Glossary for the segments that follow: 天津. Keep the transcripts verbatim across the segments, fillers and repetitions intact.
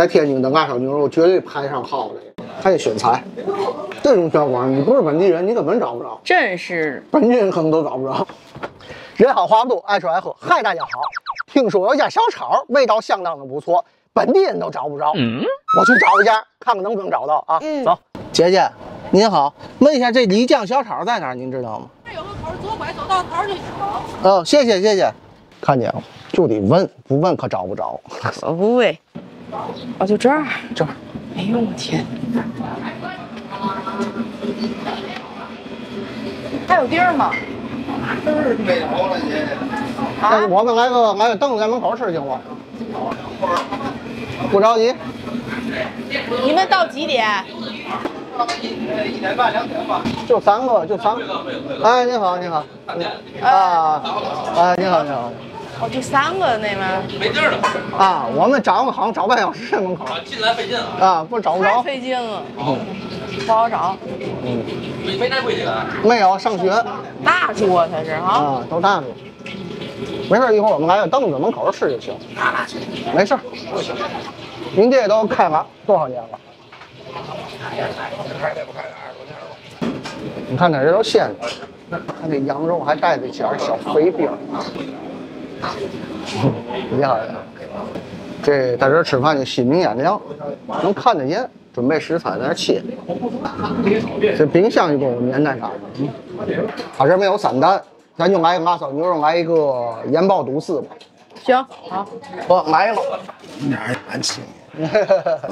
在天津的辣炒牛肉绝对排上号的。还得选材，这种小馆你不是本地人，你根本找不着。真是本地人可能都找不着。人好话不多，爱吃爱喝。嗨，大家好！听说有家小炒味道相当的不错，本地人都找不着。嗯，我去找一家，看看能不能找到啊。嗯，走，姐姐您好，问一下这漓江小炒在哪儿？您知道吗？这有个头，左拐走到头就有。哦，谢谢谢谢。看见了，就得问，不问可找不着。我不会。 哦，就这儿，这儿。哎呦，我天！还有地儿吗？这儿没着了，姐。啊，我们来个来个凳子在门口吃行不？不着急。你们到几点？一点半、两点吧。就三个，就三个。哎，你好，你好。啊，哎，你好，你好。 哦，就三个那边没地儿了啊！我们找个好像找半小时门口，进来费劲啊！啊，不找不着，太费劲了，不好找。嗯，没没带回去啊？没有，上学大桌才是哈啊，都大桌。没事，一会儿我们来个凳子，门口吃就行。没事，您这都开了多少年了？开的不开的二十多年了。你看看这都鲜的，看这羊肉还带着点小肥膘。 你好，这在这吃饭就心明眼亮，能看得见，准备食材在那切。这冰箱一共年代啥？嗯，它这没有散蛋，咱就来个辣烧牛肉，来一个盐爆肚丝吧。行，好，我来了。你俩也蛮亲密。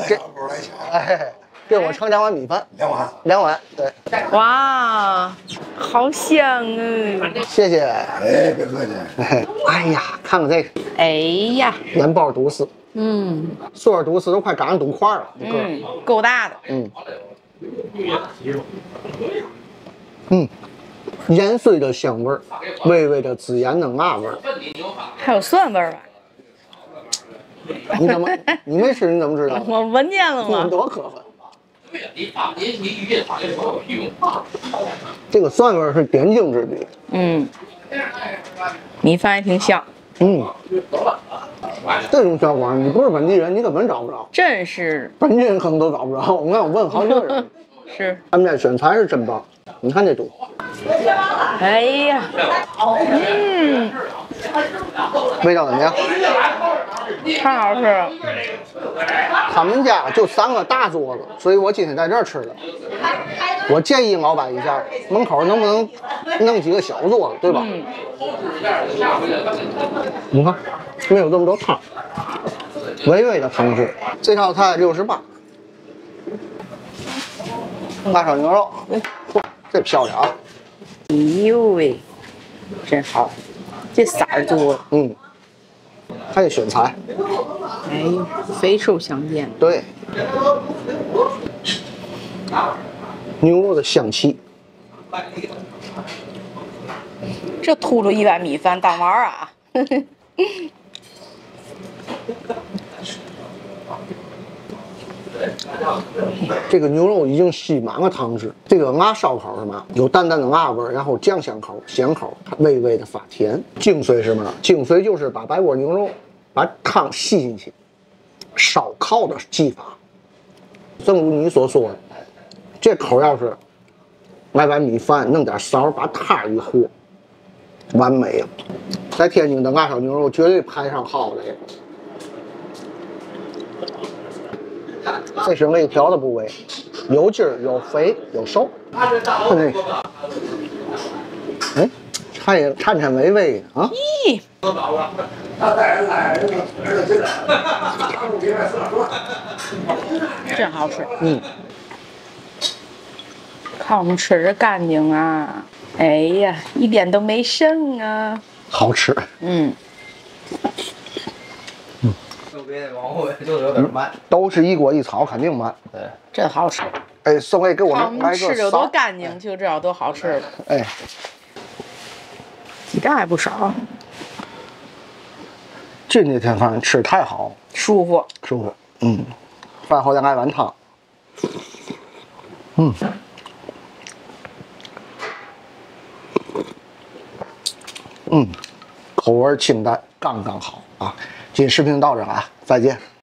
这哎，给我盛两碗米饭，两碗，两碗，对。哇，好香啊！谢谢。哎，别客气。 哎呀，看看这个！哎呀，盐爆肚丝，嗯，碎儿肚丝都快赶上肚块了，嗯，够大的，嗯，嗯，盐碎的香味儿，微微的孜然的辣味儿，还有蒜味儿吧？你怎么你没吃你怎么知道？我闻见了吗？多可恨！ 这个蒜味是点睛之笔。嗯，米饭还挺香。嗯，这种小馆你不是本地人，你根本找不着。真是本地人可能都找不着。我看我问好几个人，是他们家选材是真棒。你看这肚，哎呀，嗯，味道怎么样？ 太好吃了！他们家就三个大桌子，所以我今天在这儿吃的。我建议老板一下，门口能不能弄几个小桌子，对吧？嗯、你看，没有这么多汤，微微的汤汁。这道菜六十八，辣炒牛肉，这漂亮！哎呦喂，真好，这色儿多，嗯。 还得选材，哎，肥瘦相间。对，牛肉的香气。这吐出一碗米饭当玩儿啊！这个牛肉已经吸满了汤汁。这个辣烧烤是嘛？有淡淡的辣味，然后酱香口、咸口，微微的发甜。精髓是嘛？精髓就是把白锅牛肉把汤吸进去，烧烤的技法。正如你所说的，这口要是来碗米饭，弄点勺，把它一和，完美了。在天津的辣烧牛肉绝对排上号的。 这是肋条的部位，有筋儿、有肥、有瘦。看这个，哎，颤颤颤巍巍的啊！咦，真好吃。嗯，看我们吃着干净啊！哎呀，一点都没剩啊！好吃。嗯。 往后就有点慢，都是一锅一炒，肯定慢。对，真好吃。哎，宋卫给我们来个吃着多干净，就知道多好吃了。哎，鸡蛋还不少。这那天饭吃太好，舒服，舒服。嗯，饭后再来碗汤。嗯，嗯，口味清淡，刚刚好啊。 这视频到这了啊，再见。